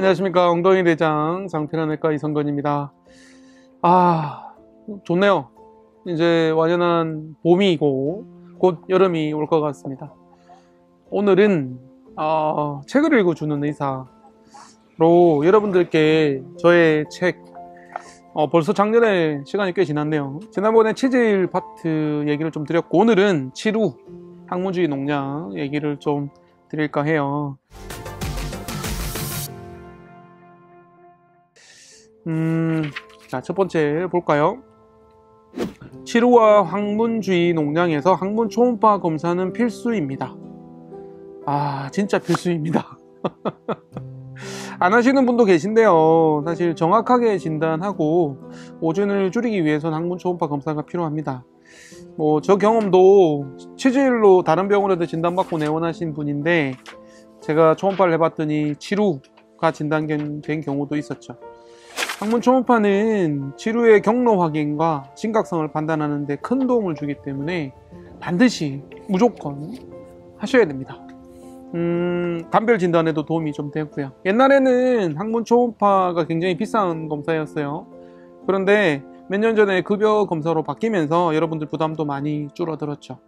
안녕하십니까. 엉덩이대장 장편한외과 이성근입니다. 좋네요. 이제 완연한 봄이고 곧 여름이 올 것 같습니다. 오늘은 책을 읽어주는 의사로 여러분들께 저의 책, 벌써 작년에 시간이 꽤 지났네요. 지난번에 치질 파트 얘기를 좀 드렸고, 오늘은 치루, 항문주의 농약 얘기를 좀 드릴까 해요. 자, 첫 번째 볼까요? 치루와 항문주의 농약에서 항문 초음파 검사는 필수입니다. 진짜 필수입니다. 안 하시는 분도 계신데요, 사실 정확하게 진단하고 오진을 줄이기 위해서는 항문 초음파 검사가 필요합니다. 저 경험도 치질로 다른 병원에도 진단받고 내원하신 분인데, 제가 초음파를 해봤더니 치루가 진단된 경우도 있었죠. 항문 초음파는 치루의 경로 확인과 심각성을 판단하는 데 큰 도움을 주기 때문에 반드시 무조건 하셔야 됩니다. 감별 진단에도 도움이 좀 되고요. 옛날에는 항문 초음파가 굉장히 비싼 검사였어요. 그런데 몇 년 전에 급여 검사로 바뀌면서 여러분들 부담도 많이 줄어들었죠.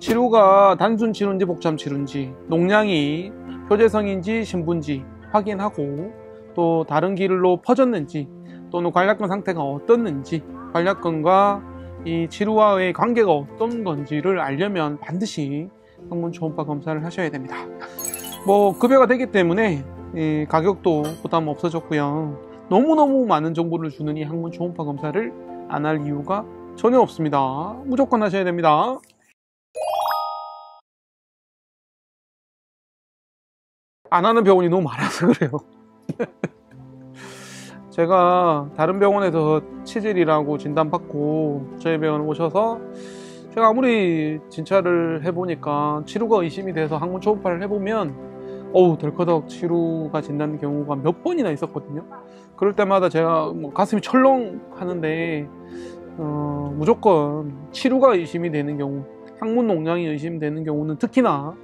치료가 단순 치료인지 복잡 치료인지, 농양이 표재성인지 신부인지 확인하고, 또 다른 길로 퍼졌는지, 또는 관략근 상태가 어떻는지, 관략근과 이 치료와의 관계가 어떤 건지를 알려면 반드시 항문 초음파 검사를 하셔야 됩니다. 급여가 되기 때문에 가격도 부담 없어졌고요. 너무너무 많은 정보를 주는 이 항문 초음파 검사를 안 할 이유가 전혀 없습니다. 무조건 하셔야 됩니다. 안 하는 병원이 너무 많아서 그래요. 제가 다른 병원에서 치질이라고 진단받고 저희 병원 오셔서, 제가 아무리 진찰을 해보니까 치루가 의심이 돼서 항문 초음파를 해보면 덜커덕 치루가 진단된 경우가 몇 번이나 있었거든요. 그럴 때마다 제가 가슴이 철렁 하는데, 무조건 치루가 의심이 되는 경우, 항문 농양이 의심되는 경우는 특히나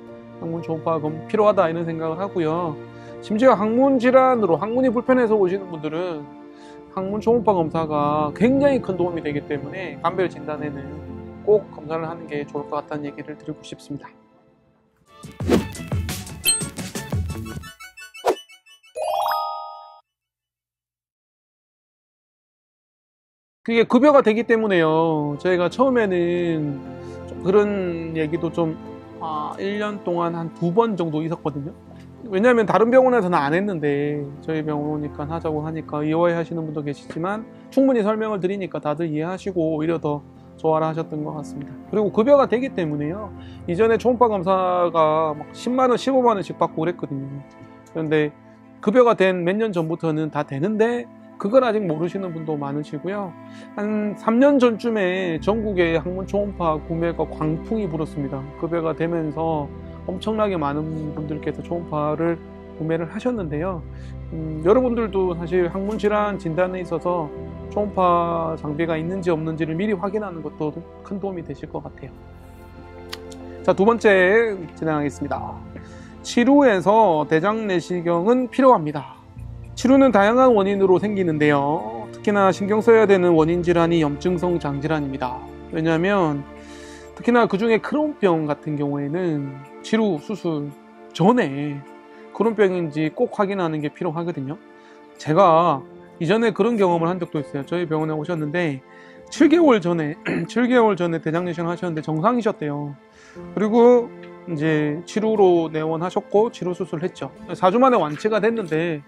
항문 초음파가 필요하다, 이런 생각을 하고요. 심지어 항문 질환으로, 항문이 불편해서 오시는 분들은 항문 초음파 검사가 굉장히 큰 도움이 되기 때문에 감별 진단에는 꼭 검사를 하는 게 좋을 것 같다는 얘기를 드리고 싶습니다. 그게 급여가 되기 때문에요. 저희가 처음에는 좀 그런 얘기도 좀 1년 동안 한 2번 정도 있었거든요. 왜냐하면 다른 병원에서는 안 했는데 저희 병원 오니까 하자고 하니까 이해하시는 분도 계시지만, 충분히 설명을 드리니까 다들 이해하시고 오히려 더 좋아라 하셨던 것 같습니다. 그리고 급여가 되기 때문에요. 이전에 초음파 검사가 막 10만원, 15만원씩 받고 그랬거든요. 그런데 급여가 된 몇 년 전부터는 다 되는데, 그걸 아직 모르시는 분도 많으시고요. 한 3년 전쯤에 전국에 항문 초음파 구매가 광풍이 불었습니다. 급여가 되면서 엄청나게 많은 분들께서 초음파를 구매를 하셨는데요. 여러분들도 사실 항문 질환 진단에 있어서 초음파 장비가 있는지 없는지를 미리 확인하는 것도 큰 도움이 되실 것 같아요. 자, 두 번째 진행하겠습니다. 치루에서 대장 내시경은 필요합니다. 치루는 다양한 원인으로 생기는데요, 특히나 신경 써야 되는 원인 질환이 염증성 장질환입니다. 왜냐하면 특히나 그 중에 크론병 같은 경우에는 치루 수술 전에 크론병인지 꼭 확인하는 게 필요하거든요. 제가 이전에 그런 경험을 한 적도 있어요. 저희 병원에 오셨는데 7개월 전에 대장 내시경 하셨는데 정상이셨대요. 그리고 이제 치루로 내원하셨고 치루 수술을 했죠. 4주 만에 완치가 됐는데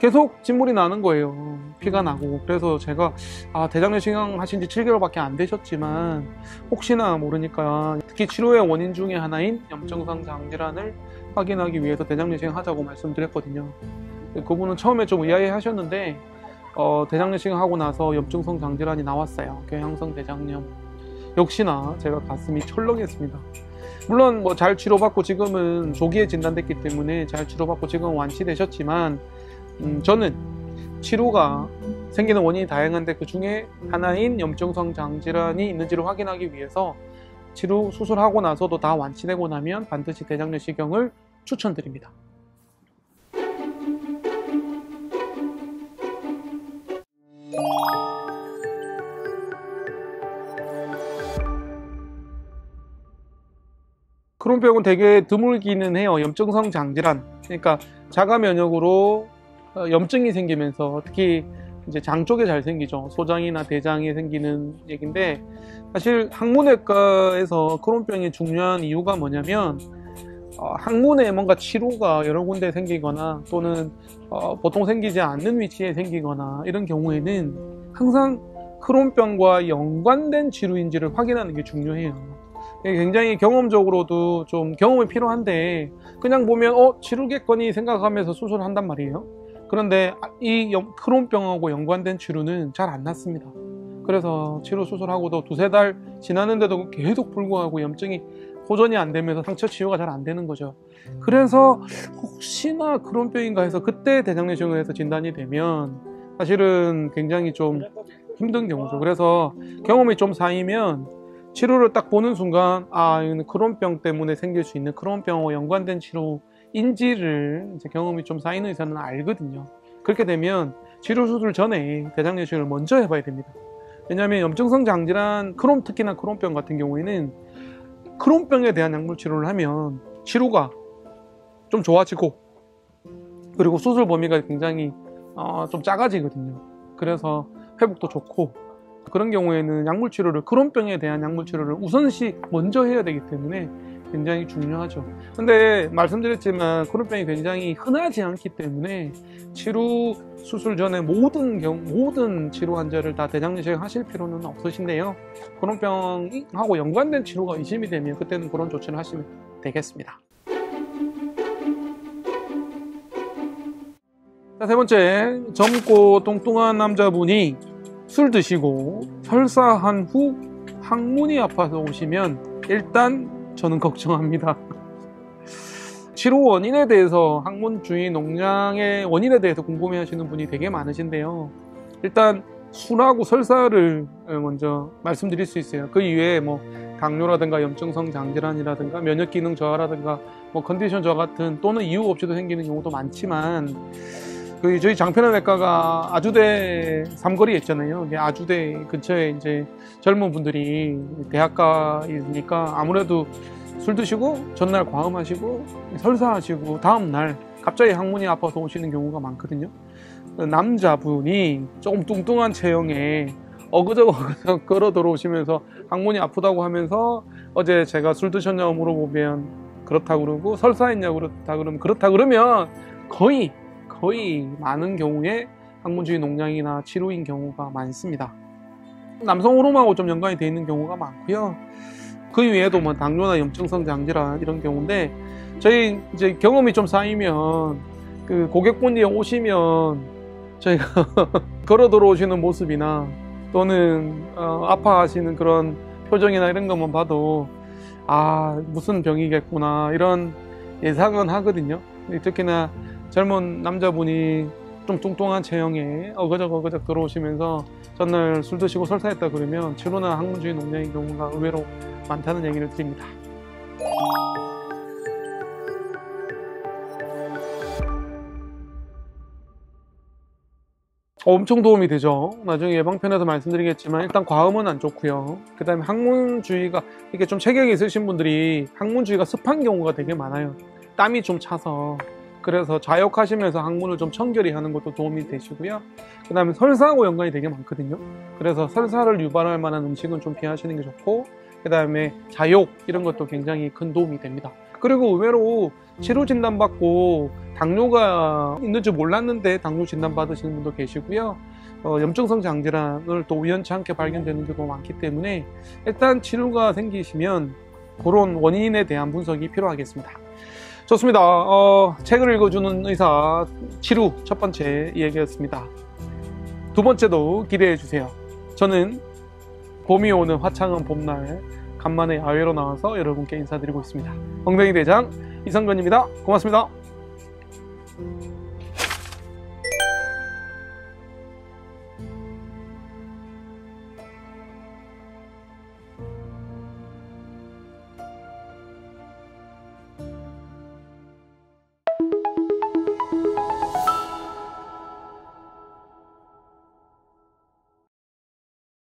계속 진물이 나는 거예요. 피가 나고. 그래서 제가 대장 내시경 하신 지 7개월밖에 안 되셨지만 혹시나 모르니까 특히 치료의 원인 중에 하나인 염증성 장질환을 확인하기 위해서 대장 내시경 하자고 말씀드렸거든요. 그분은 처음에 좀 의아해 하셨는데 대장 내시경 하고 나서 염증성 장질환이 나왔어요. 궤양성 대장염. 역시나 제가 가슴이 철렁했습니다. 물론 잘 치료받고 지금은 조기에 진단됐기 때문에 잘 치료받고 지금 완치되셨지만, 저는 치루가 생기는 원인이 다양한데 그 중에 하나인 염증성 장질환이 있는지를 확인하기 위해서 치루 수술하고 나서도 다 완치되고 나면 반드시 대장 내시경을 추천드립니다. 크론병은 되게 드물기는 해요. 염증성 장질환, 그러니까 자가 면역으로 염증이 생기면서 특히 이제 장 쪽에 잘 생기죠. 소장이나 대장에 생기는 얘기인데, 사실 항문외과에서 크론병이 중요한 이유가 뭐냐면 항문에 뭔가 치루가 여러 군데 생기거나 또는 보통 생기지 않는 위치에 생기거나 이런 경우에는 항상 크론병과 연관된 치루인지를 확인하는 게 중요해요. 굉장히 경험적으로도 좀 경험이 필요한데, 그냥 보면 치루겠거니 생각하면서 수술한단 말이에요. 그런데 이 크론병하고 연관된 치루는 잘 안 났습니다. 그래서 치루 수술하고도 두세 달 지나는데도 계속 불구하고 염증이 호전이 안 되면서 상처 치유가 잘 안 되는 거죠. 그래서 혹시나 크론병인가 해서 그때 대장내시경을 해서 진단이 되면 사실은 굉장히 좀 힘든 경우죠. 그래서 경험이 좀 쌓이면 치료를 딱 보는 순간 이건 크론병 때문에 생길 수 있는 크론병과 연관된 치료인지를 이제 경험이 좀 쌓인 의사는 알거든요. 그렇게 되면 치료 수술 전에 대장내시경을 먼저 해봐야 됩니다. 왜냐하면 염증성 장질환, 특히나 크론병 같은 경우에는 크론병에 대한 약물 치료를 하면 치료가 좀 좋아지고 그리고 수술 범위가 굉장히 좀 작아지거든요. 그래서 회복도 좋고, 그런 경우에는 약물 치료를, 크론병에 대한 약물 치료를 우선시 먼저 해야 되기 때문에 굉장히 중요하죠. 근데 말씀드렸지만 크론병이 굉장히 흔하지 않기 때문에 치료 수술 전에 모든 치료 환자를 다 대장내시경 하실 필요는 없으신데요, 크론병하고 연관된 치료가 의심이 되면 그때는 그런 조치를 하시면 되겠습니다. 자, 세 번째, 젊고 뚱뚱한 남자분이 술 드시고 설사한 후 항문이 아파서 오시면 일단 저는 걱정합니다. 치료 원인에 대해서, 항문 주위 농양의 원인에 대해서 궁금해하시는 분이 되게 많으신데요, 일단 술하고 설사를 먼저 말씀드릴 수 있어요. 그 이외에 뭐 당뇨라든가 염증성 장질환이라든가 면역기능 저하라든가 뭐 컨디션 저하 같은, 또는 이유 없이도 생기는 경우도 많지만, 그 저희 장편한외과가 아주대 삼거리에 있잖아요. 아주대 근처에 이제 젊은 분들이 대학가이니까 아무래도 술 드시고 전날 과음하시고 설사하시고 다음날 갑자기 항문이 아파서 오시는 경우가 많거든요. 남자분이 조금 뚱뚱한 체형에 어그저그저 걸어 들어오시면서 항문이 아프다고 하면서 어제 제가 술 드셨냐고 물어보면 그렇다고 그러고, 설사했냐고 그러면 거의 많은 경우에 항문주위 농양이나 치루인 경우가 많습니다. 남성 호르몬하고 좀 연관이 되어 있는 경우가 많고요. 그 외에도 뭐 당뇨나 염증성 장질환 이런 경우인데, 저희 이제 경험이 좀 쌓이면 그 고객분이 오시면 저희가 걸어 들어오시는 모습이나 또는 아파하시는 그런 표정이나 이런 것만 봐도 무슨 병이겠구나 이런 예상은 하거든요. 특히나 젊은 남자분이 좀 뚱뚱한 체형에 어그저그저 들어오시면서 전날 술 드시고 설사했다 그러면 치료나 항문주위 농양인 경우가 의외로 많다는 얘기를 드립니다. 엄청 도움이 되죠. 나중에 예방편에서 말씀드리겠지만 일단 과음은 안 좋고요. 그 다음에 항문 주위가 이렇게 좀 체격이 있으신 분들이 항문 주위가 습한 경우가 되게 많아요. 땀이 좀 차서. 그래서 자욕하시면서 항문을 좀 청결히 하는 것도 도움이 되시고요. 그 다음에 설사하고 연관이 되게 많거든요. 그래서 설사를 유발할 만한 음식은 좀 피하시는 게 좋고, 그 다음에 자욕 이런 것도 굉장히 큰 도움이 됩니다. 그리고 의외로 치료 진단 받고 당뇨가 있는 줄 몰랐는데 당뇨 진단 받으시는 분도 계시고요. 염증성 장질환을 또 우연치 않게 발견되는 경우가 많기 때문에 일단 치료가 생기시면 그런 원인에 대한 분석이 필요하겠습니다. 좋습니다. 책을 읽어주는 의사 치루 첫 번째 이야기였습니다. 두 번째도 기대해 주세요. 저는 봄이 오는 화창한 봄날 간만에 야외로 나와서 여러분께 인사드리고 있습니다. 엉덩이대장 이성근입니다. 고맙습니다.